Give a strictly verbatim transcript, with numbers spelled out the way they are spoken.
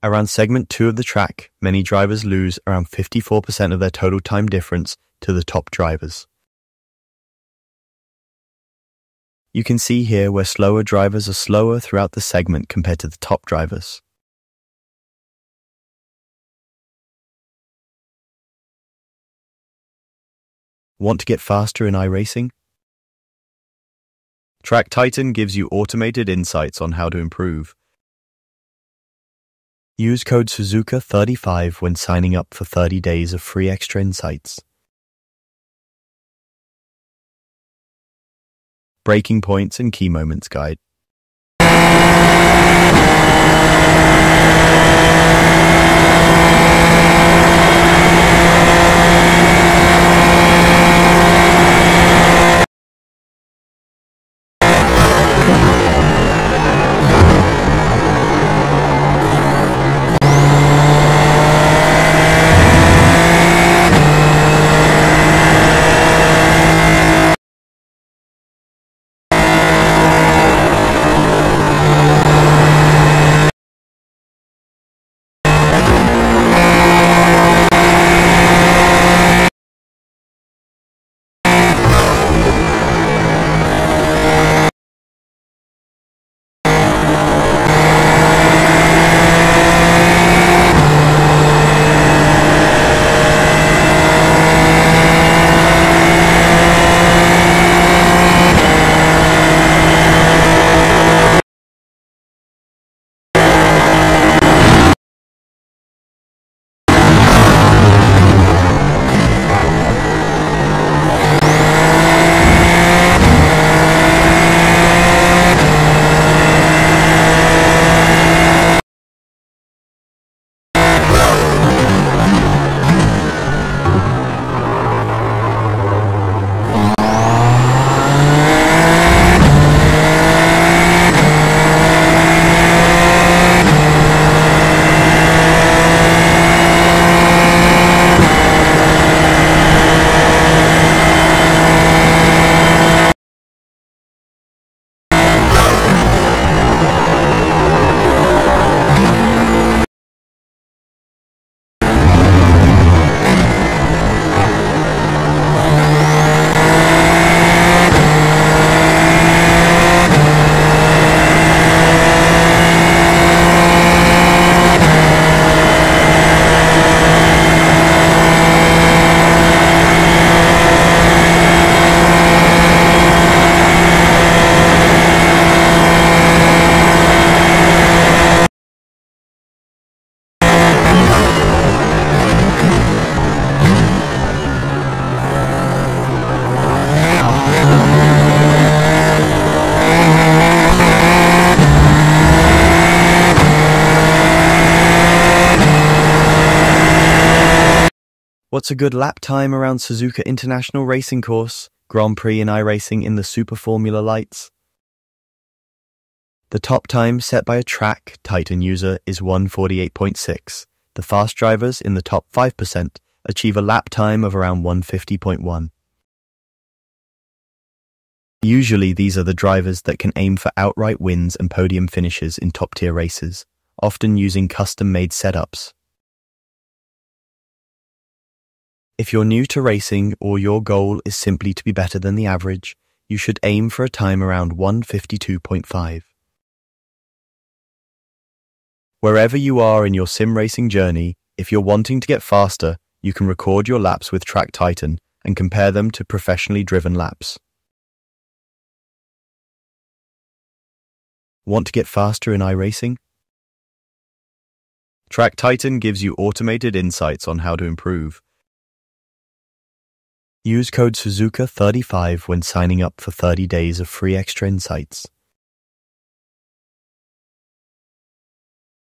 Around segment two of the track, many drivers lose around fifty-four percent of their total time difference to the top drivers. You can see here where slower drivers are slower throughout the segment compared to the top drivers. Want to get faster in iRacing? Track Titan gives you automated insights on how to improve. Use code Suzuka thirty-five when signing up for thirty days of free extra insights. Breaking points and key moments guide. What's a good lap time around Suzuka International Racing Course, Grand Prix in iRacing in the Super Formula Lights? The top time set by a Track Titan user is one forty-eight point six. The fast drivers in the top five percent achieve a lap time of around one fifty point one. Usually these are the drivers that can aim for outright wins and podium finishes in top-tier races, often using custom-made setups. If you're new to racing or your goal is simply to be better than the average, you should aim for a time around one fifty-two point five. Wherever you are in your sim racing journey, if you're wanting to get faster, you can record your laps with Track Titan and compare them to professionally driven laps. Want to get faster in iRacing? Track Titan gives you automated insights on how to improve. Use code Suzuka thirty-five when signing up for thirty days of free extra insights.